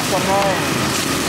Hãy subscribe cho kênh Ghiền Mì Gõ để không bỏ lỡ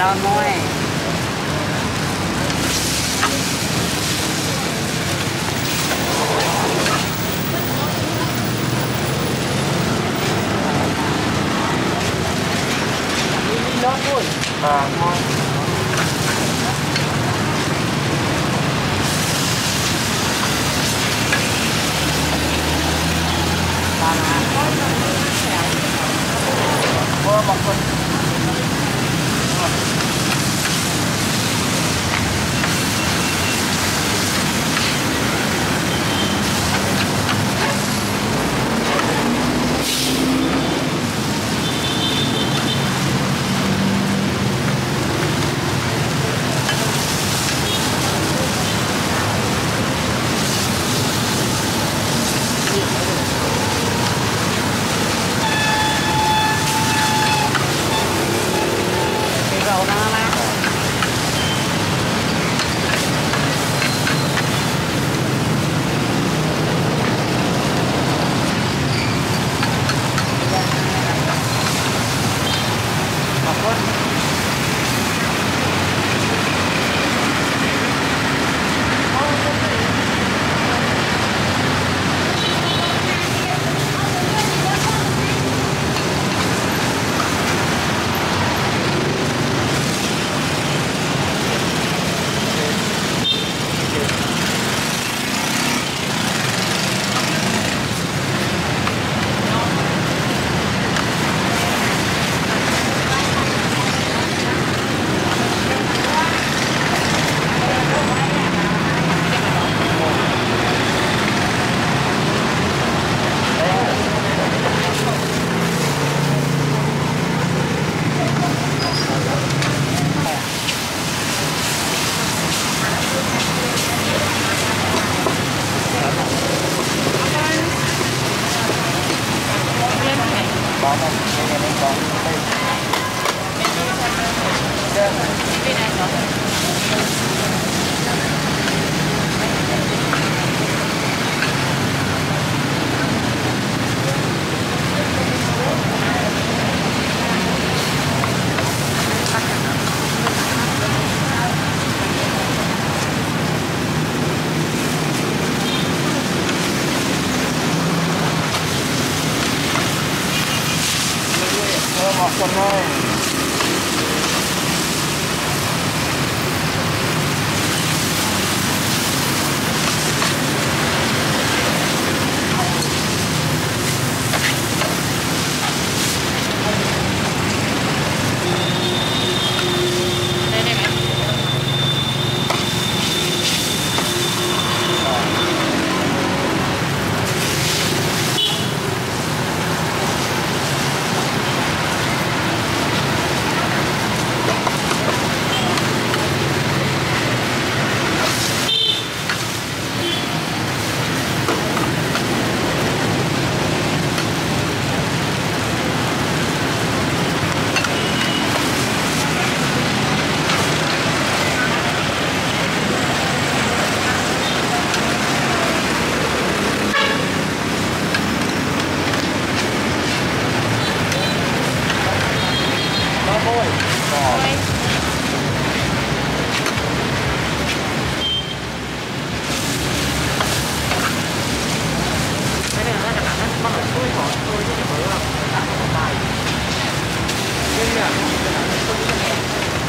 lo môi. Nó thôi. À ngon. Mưa bọc phần. Hãy subscribe cho kênh Ghiền Mì Gõ để không bỏ lỡ những video hấp dẫn.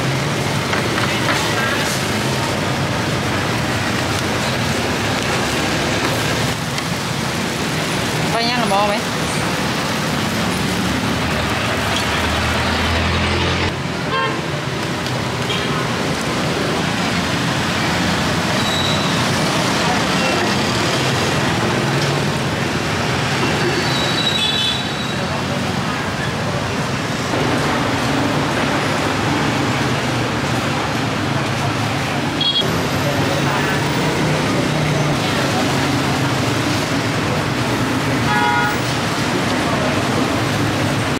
Bò mấy